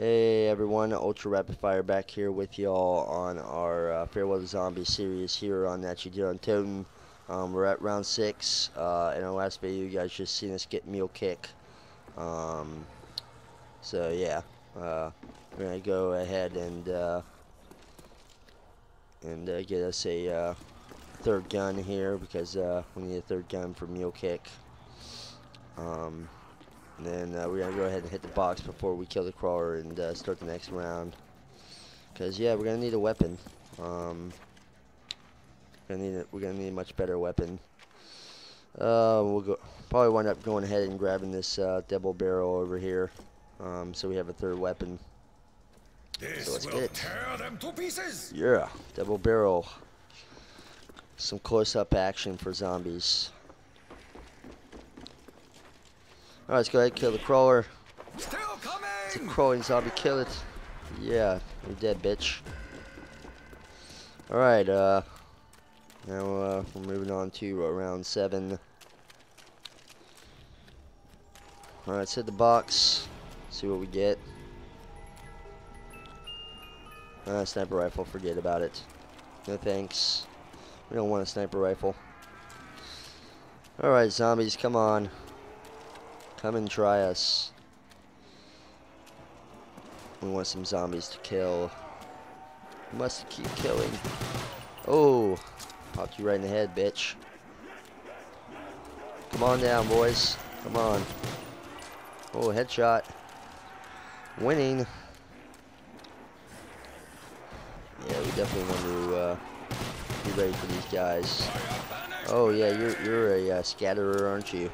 Hey everyone, Ultra Rapid Fire back here with y'all on our Farewell to Zombies series here on That You Did on Totem. We're at round 6. In our last video, you guys just seen us get Mule Kick. So yeah, we're gonna go ahead and get us a third gun here because we need a third gun for Mule Kick. And then we're going to go ahead and hit the box before we kill the crawler and start the next round. Because, yeah, we're going to need a weapon. We're going to need a much better weapon. We'll probably wind up going ahead and grabbing this double barrel over here. So we have a third weapon. So let's get it. Tear them to pieces. Yeah, double barrel. Some close-up action for zombies. Alright, let's go ahead and kill the crawler. Still coming! It's a crawling zombie, kill it. Yeah, you're dead, bitch. Alright, now we're moving on to round 7. Alright, let's hit the box. See what we get. Sniper rifle, forget about it. No thanks. We don't want a sniper rifle. Alright, zombies, come on. Come and try us. We want some zombies to kill. We must keep killing. Oh, popped you right in the head, bitch. Come on down, boys. Come on. Oh, headshot. Winning. Yeah, we definitely want to be ready for these guys. Oh yeah, you're a scatterer, aren't you?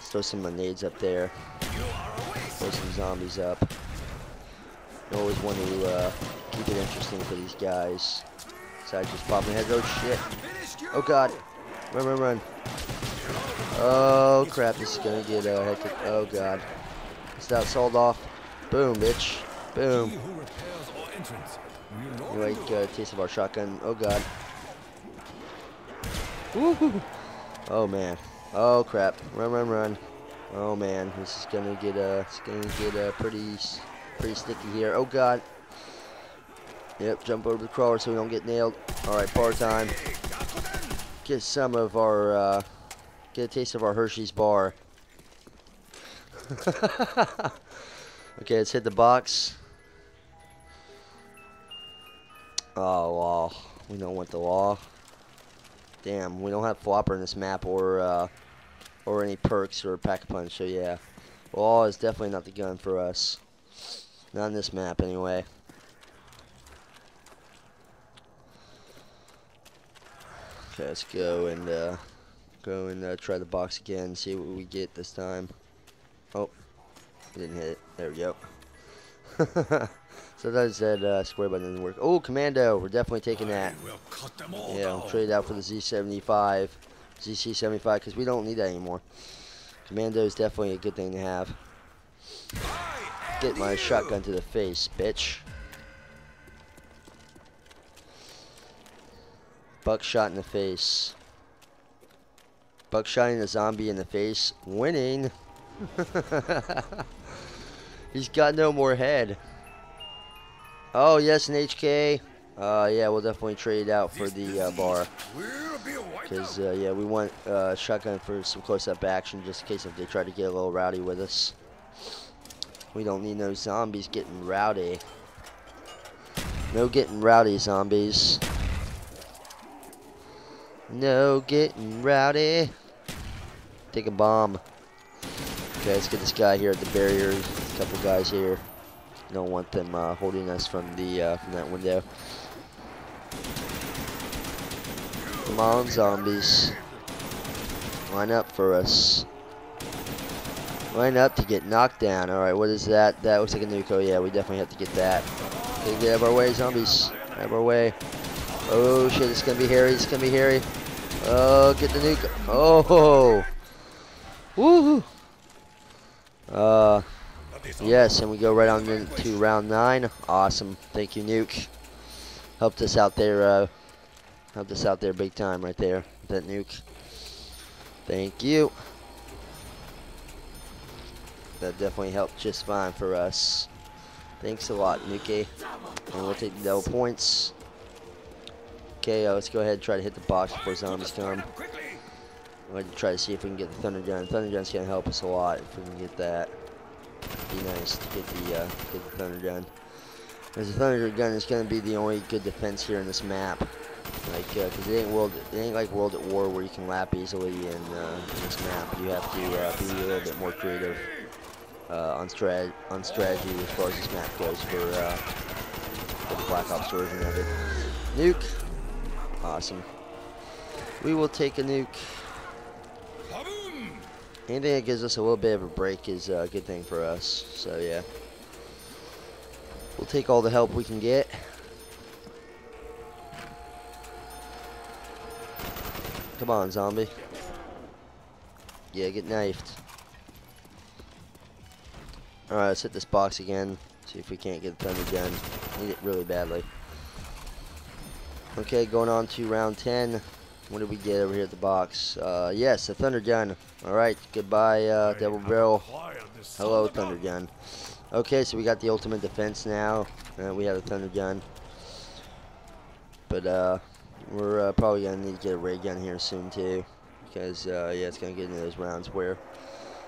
Throw some grenades up there. Throw some zombies up. You always want to keep it interesting for these guys. So I just popped my head. Oh shit! Oh god! Run, run, run! Oh crap! This is gonna get hectic. Oh god! It's not sold off. Boom, bitch! Boom! Anyway, get a taste of our shotgun. Oh god! Woohoo! Oh man! Oh crap! Run, run, run! Oh man, this is gonna get pretty sticky here. Oh god! Yep, jump over the crawler so we don't get nailed. All right, bar time. Get some of our get a taste of our Hershey's bar. Okay, let's hit the box. Oh wow, we don't want the law. Damn, we don't have flopper in this map or any perks or pack-a-punch, so yeah. Law is definitely not the gun for us. Not on this map, anyway. Okay, let's go and try the box again, see what we get this time. Oh, I didn't hit it. There we go. Sometimes that square button doesn't work. Oh, Commando, we're definitely taking that. Yeah, I'll trade out for the ZC75. ZC75, because we don't need that anymore. Commando is definitely a good thing to have. Get my shotgun to the face, bitch. Buckshot in the face. Buckshotting a zombie in the face. Winning. He's got no more head. Oh, yes, an HK. Yeah, we'll definitely trade out for the bar. Because, yeah, we want shotgun for some close-up action just in case if they try to get a little rowdy with us. We don't need no zombies getting rowdy. No getting rowdy, zombies. No getting rowdy. Take a bomb. Okay, let's get this guy here at the barrier. A couple guys here. Don't want them holding us from that window. Come on, zombies, line up for us. Line up to get knocked down. All right, what is that? That looks like a nuke. Yeah, we definitely have to get that. Okay, get out of our way, zombies. Out of our way. Oh shit, it's gonna be hairy. It's gonna be hairy. Oh, get the nuke. Oh, woohoo. Yes, and we go right on into round 9. Awesome, thank you, Nuke. Helped us out there. Helped us out there big time, right there. That Nuke. Thank you. that definitely helped just fine for us. Thanks a lot, Nuke. And we'll take the double points. Okay, let's go ahead and try to hit the box before zombies come. I'm going to try to see if we can get the Thunder Gun. Thunder Gun's going to help us a lot if we can get that. It'd be nice to get the Thunder Gun. Because the Thunder Gun is going to be the only good defense here in this map. Like, because it ain't like World at War where you can lap easily in this map. You have to be a little bit more creative on strategy as far as this map goes for the Black Ops version of it. Nuke. Awesome. We will take a nuke. Anything that gives us a little bit of a break is a good thing for us. So, yeah. We'll take all the help we can get. Come on, zombie. Yeah, get knifed. Alright, let's hit this box again. See if we can't get the Thunder Gun. Need it really badly. Okay, going on to round 10. What did we get over here at the box? Yes, a Thunder Gun. Alright, goodbye, Double Barrel. Hello, Thunder Gun. Okay, so we got the ultimate defense now. We have a Thunder Gun. But, we're probably going to need to get a Ray Gun here soon, too. Because, yeah, it's going to get into those rounds where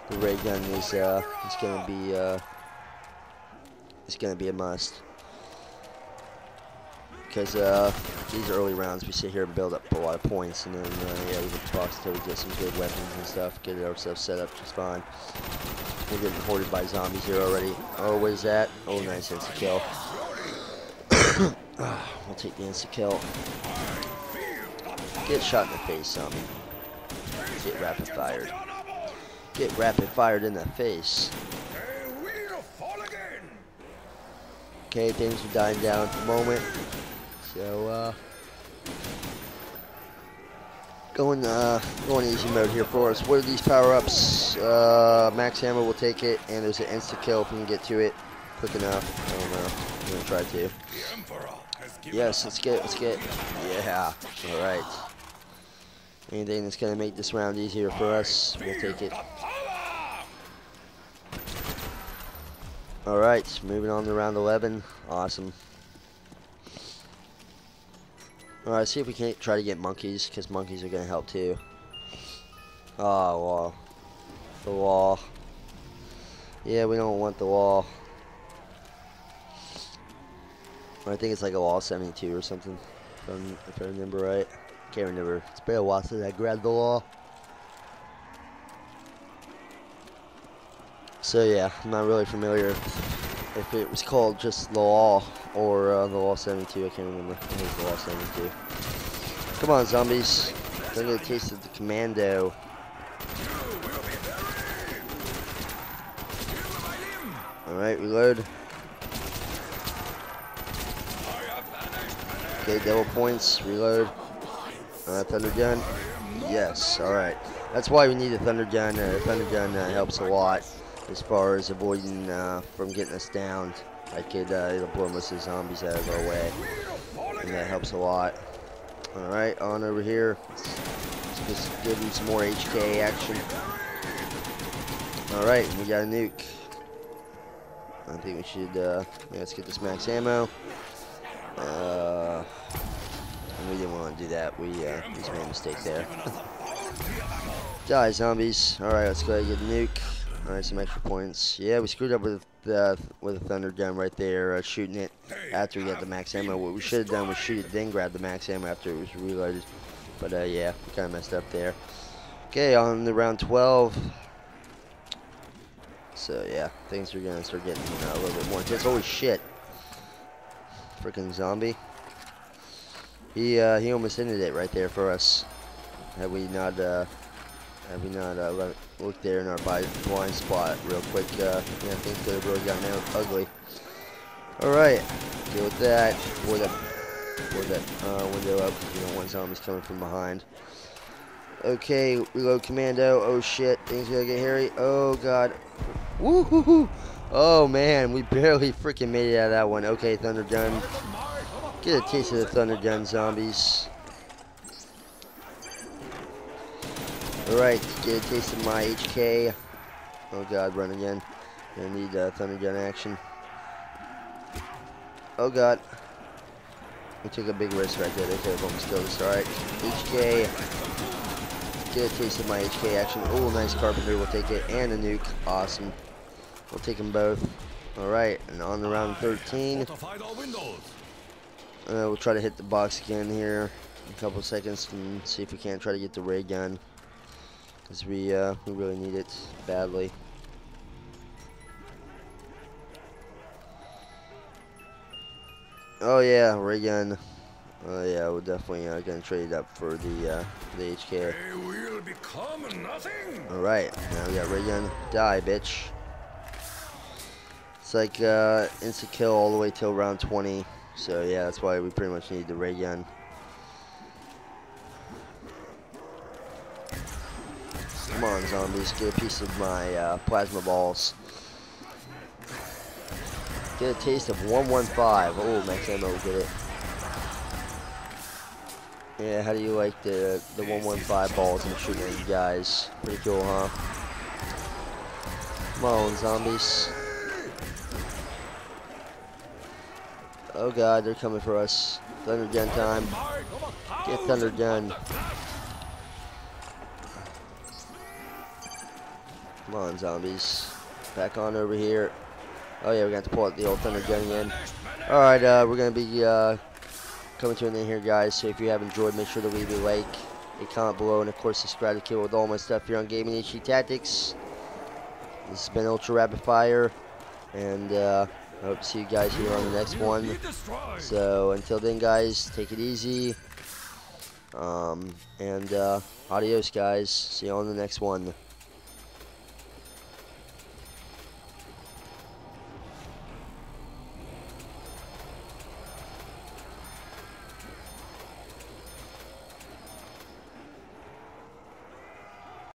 the Ray Gun is, it's going to be a must. Because these early rounds, we sit here and build up a lot of points, and then yeah, we get the box until we get some good weapons and stuff, get ourselves set up just fine. We're getting hoarded by zombies here already. Oh, what is that? Oh, nice insta kill. We'll take the insta kill. Get shot in the face, zombie. Get rapid fired. Get rapid fired in the face. Okay, things are dying down at the moment. So, going easy mode here for us. What are these power-ups? Max Hammer will take it, and there's an insta-kill if we can get to it quick enough. I don't know. I'm gonna try to. Yes, let's get. Yeah, alright. Anything that's gonna make this round easier for us, we'll take it. Alright, moving on to round 11. Awesome. Alright, see if we can't try to get monkeys, because monkeys are going to help too. Oh, wall. The wall. Yeah, we don't want the wall. I think it's like a wall 72 or something, if I remember right. Can't remember. It's Bale Watson that grabbed the wall. So yeah, I'm not really familiar if it was called just the wall or the wall 72. I can't remember. I think it's the wall 72. Come on, zombies. Don't get a taste of the commando. Alright, reload. Okay, double points. Reload. Thunder Gun. Yes, alright. That's why we need a Thunder Gun. Thunder Gun helps a lot. As far as avoiding from getting us down, like it'll blow most of the zombies out of our way, and that helps a lot. All right, on over here. Let's just give them some more HK action. All right, we got a nuke. I think we should. Yeah, let's get this max ammo. We didn't want to do that. We just made a mistake there. Die, zombies! All right, let's go ahead and get a nuke. Alright, some extra points. Yeah, we screwed up with the Thunder Gun right there, shooting it after we got the max ammo. What we should have done was shoot it, then grab the max ammo after it was reloaded. But yeah, we kind of messed up there. Okay, on the round 12. So yeah, things are gonna start getting a little bit more intense. Holy shit! Freaking zombie. He almost ended it right there for us. Had we not looked there in our blind spot real quick, yeah, things could have really gotten ugly. Alright, deal with that. Board that window up. You don't want zombies coming from behind. Okay, reload commando. Oh shit, things are gonna get hairy. Oh god. Woohoo! Oh man, we barely freaking made it out of that one. Okay, Thunder Gun. Get a taste of the Thunder Gun, zombies. Alright, get a taste of my HK. Oh god, run again. Gonna need Thunder Gun action. Oh god. We took a big risk right there. They could have almost killed us. Alright. HK. Get a taste of my HK action. Oh, nice carpenter. We'll take it. And a nuke. Awesome. We'll take them both. Alright. And on to round 13. We'll try to hit the box again here in a couple seconds and see if we can't try to get the Ray Gun. Because we really need it badly. Oh yeah, Ray Gun. Oh yeah, we're definitely gonna trade up for the HK. Will become nothing. All right, now we got Ray Gun. Die, bitch. It's like insta kill all the way till round 20. So yeah, that's why we pretty much need the Ray Gun. Come on, zombies, get a piece of my plasma balls. Get a taste of 115. Oh, max ammo, get it. Yeah, how do you like the 115 balls I'm shooting at you guys? Pretty cool, huh? Come on, zombies. Oh god, they're coming for us. Thunder Gun time. Get Thunder Gun. Come on, zombies. Back on over here. Oh yeah, we're going to pull out the old Thunder Gun again. Alright, we're going to be coming to an end here, guys. So if you have enjoyed, make sure to leave a like, a comment below, and of course subscribe to Kill with all my stuff here on GamingHDTactics. This has been Ultra Rapid Fire, and I hope to see you guys here on the next one. So until then, guys, take it easy. Adios, guys. See you on the next one.